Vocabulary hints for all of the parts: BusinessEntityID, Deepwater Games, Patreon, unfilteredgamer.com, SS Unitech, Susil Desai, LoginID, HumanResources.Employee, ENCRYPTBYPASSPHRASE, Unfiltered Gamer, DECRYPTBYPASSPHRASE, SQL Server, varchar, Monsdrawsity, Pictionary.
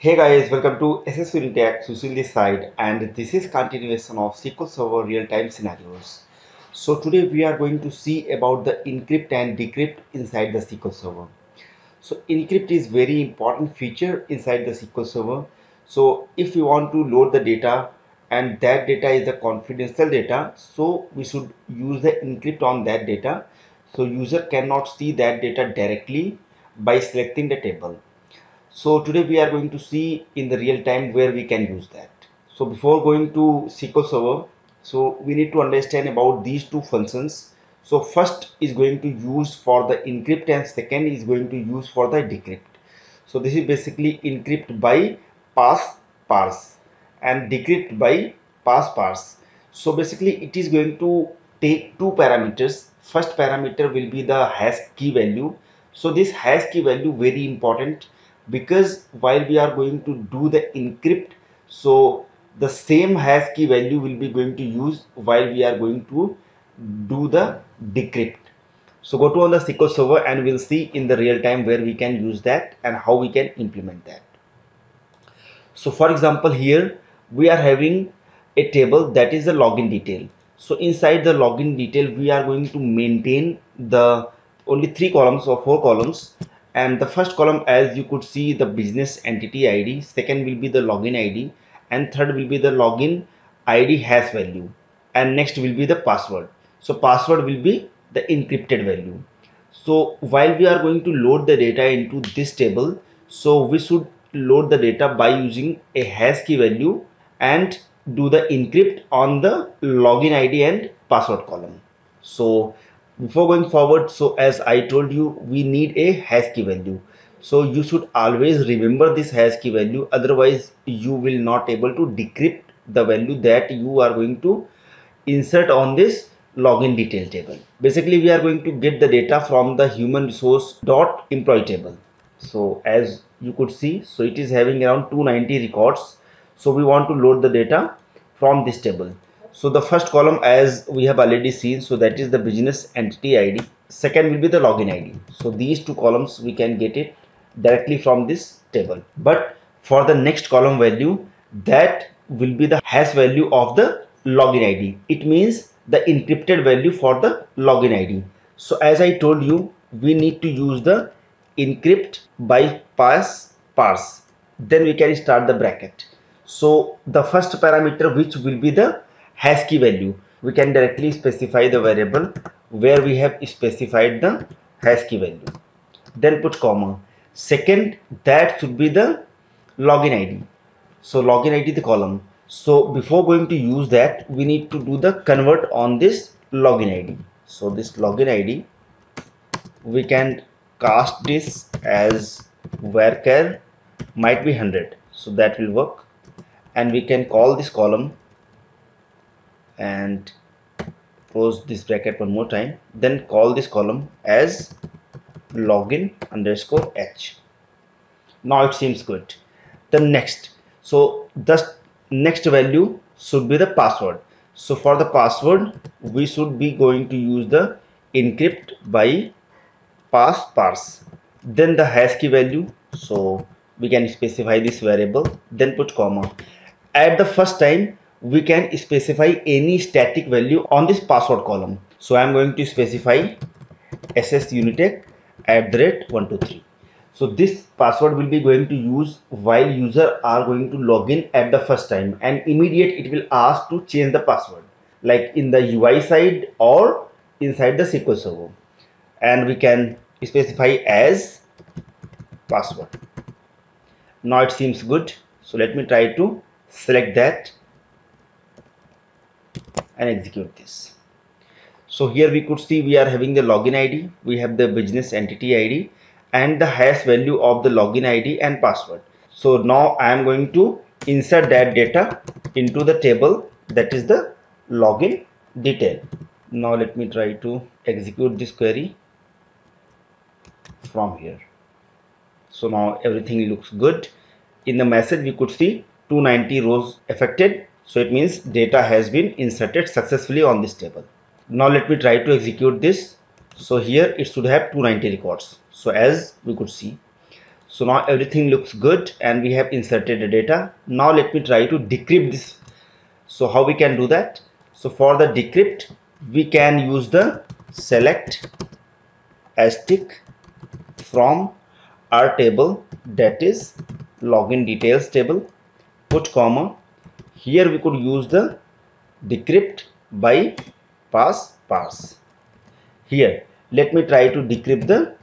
Hey guys, welcome to SS Unitech, Susil Desai, and this is continuation of SQL Server real-time scenarios. So today we are going to see about the encrypt and decrypt inside the SQL Server. So encrypt is very important feature inside the SQL Server. So if you want to load the data and that data is the confidential data, so we should use the encrypt on that data. So user cannot see that data directly by selecting the table. So today we are going to see in the real time where we can use that. So before going to SQL Server, so we need to understand about these two functions. So first is going to use for the encrypt and second is going to use for the decrypt. So this is basically encrypt by passphrase and decrypt by passphrase. So basically it is going to take two parameters. First parameter will be the hash key value. So this hash key value very important, because while we are going to do the encrypt, so the same hash key value will be going to use while we are going to do the decrypt. So go to on the SQL Server and we'll see in the real time where we can use that and how we can implement that. So for example, here we are having a table that is the login detail. So inside the login detail, we are going to maintain the only three columns or four columns. And the first column, as you could see, the business entity ID, second will be the login ID, and third will be the login ID hash value, and next will be the password. So password will be the encrypted value. So while we are going to load the data into this table, so we should load the data by using a hash key value and do the encrypt on the login ID and password column. So before going forward, so as I told you, we need a hash key value. So you should always remember this hash key value, otherwise you will not able to decrypt the value that you are going to insert on this login detail table. Basically, we are going to get the data from the HumanResources.Employee table. So as you could see, so it is having around 290 records. So we want to load the data from this table. So the first column, as we have already seen, so that is the business entity ID. Second will be the login ID. So these two columns we can get it directly from this table. But for the next column value, that will be the hash value of the login ID. It means the encrypted value for the login ID. So as I told you, we need to use the encrypt by passphrase. Then we can start the bracket. So the first parameter, which will be the hash key value, we can directly specify the variable where we have specified the hash key value, then put comma. Second, that should be the login ID. So login ID, the column. So before going to use that, we need to do the convert on this login ID. So this login ID, we can cast this as varchar might be 100. So that will work. And we can call this column and close this bracket one more time, then call this column as login underscore h. Now it seems good. The next, so the next value should be the password. So for the password, we should be going to use the encrypt by passphrase, then the hash key value. So we can specify this variable, then put comma. At the first time, we can specify any static value on this password column. So I am going to specify SS Unitech @123. So this password will be going to use while user are going to log in at the first time, and immediate it will ask to change the password, like in the UI side or inside the SQL Server. And we can specify as password. Now it seems good. So let me try to select that and execute this. So here we could see we are having the login ID, we have the business entity ID and the hash value of the login ID and password. So now I am going to insert that data into the table that is the login detail. Now let me try to execute this query from here. So now everything looks good. In the message we could see 290 rows affected. So it means data has been inserted successfully on this table. Now let me try to execute this. So here it should have 290 records. So as we could see. So now everything looks good and we have inserted the data. Now let me try to decrypt this. So how we can do that? So for the decrypt, we can use the select asterisk from our table, that is login details table, put comma. Here we could use the decrypt by passphrase. Here let me try to decrypt the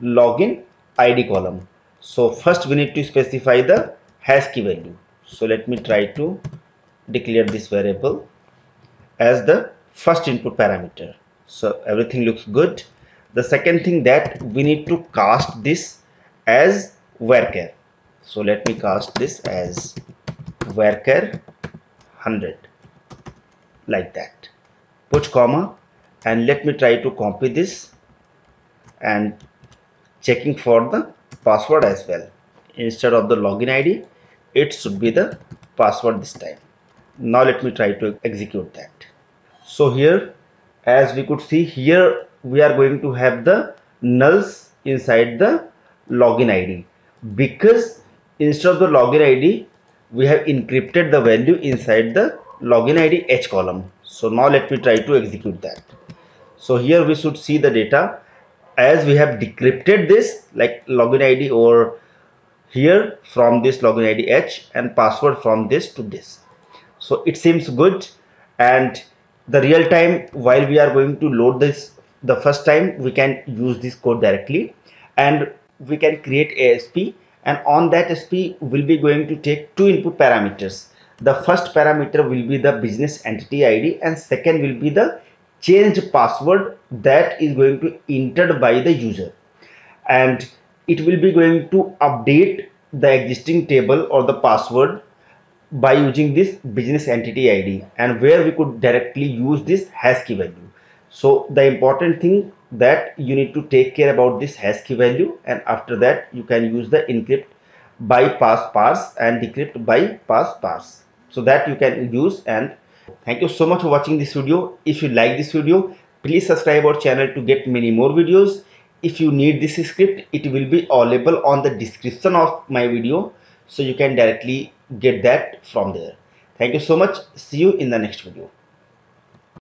login ID column. So first we need to specify the hash key value. So let me try to declare this variable as the first input parameter. So everything looks good. The second thing that we need to cast this as varchar. So let me cast this as varchar 100, like that, put comma, and let me try to copy this and checking for the password as well. Instead of the login ID, it should be the password this time. Now let me try to execute that. So here, as we could see, here we are going to have the nulls inside the login ID, because instead of the login ID we have encrypted the value inside the login ID H column. So now let me try to execute that. So here we should see the data as we have decrypted this, like login ID or here from this login ID H and password from this to this. So it seems good, and the real time while we are going to load this the first time, we can use this code directly and we can create ASP, and on that SP will be going to take two input parameters. The first parameter will be the business entity ID and second will be the changed password that is going to entered by the user, and it will be going to update the existing table or the password by using this business entity ID, and where we could directly use this hash key value. So the important thing that you need to take care about this hash key value, and after that you can use the encrypt by passphrase and decrypt by passphrase, so that you can use. And thank you so much for watching this video. If you like this video, please subscribe our channel to get many more videos. If you need this script, it will be available on the description of my video, so you can directly get that from there. Thank you so much. See you in the next video.